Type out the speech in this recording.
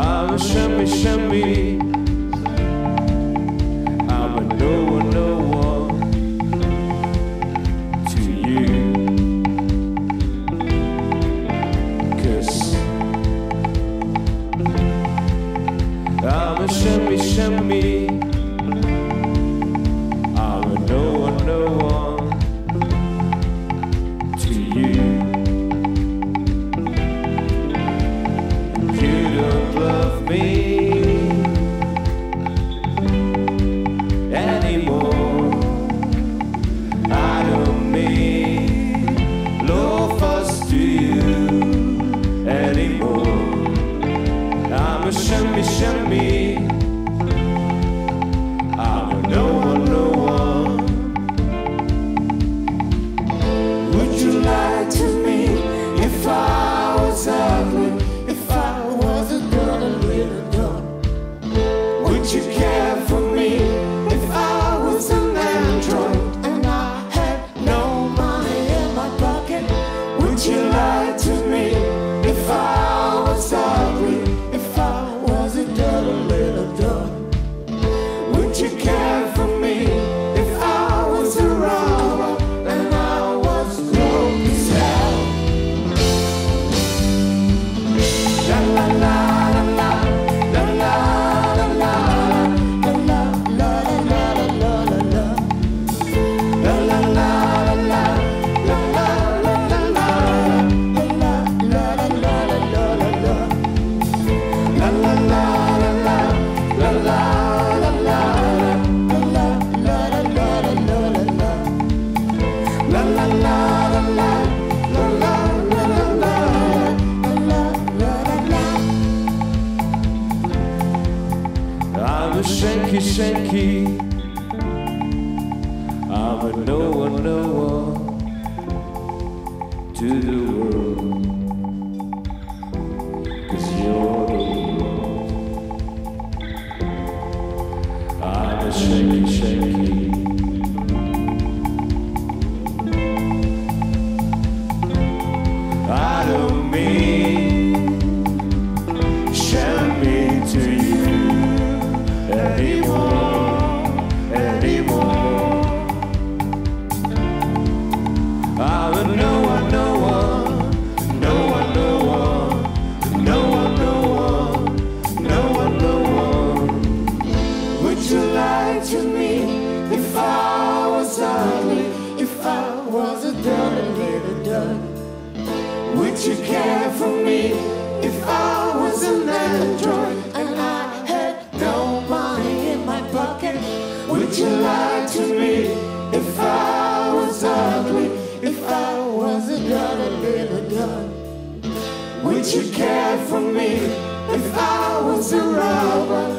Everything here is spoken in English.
I'm a shimmy, shimmy. I'm a no one to you. 'Cause I'm a shimmy, shimmy. I'm a no one to you. Shimmy, shimmy, I'm a no one. Would you lie to me if I was ugly? If I was a girl, a little girl, would you care for me if I was an android and I had no money in my pocket? Would you lie to me if I was ugly? I'm a shanky, shanky. I'm a no one to the world. 'Cause you're the world. I'm a shanky, shanky. I don't mean shammy to you anymore. I'm a no one. Would you lie to me if I was ugly? If I was a dirty little dog? Would you care for me if I was an android and I had no money in my pocket? Would you lie to me if I was ugly? If I was a dirty little dog? Would you care for me if I was a robber?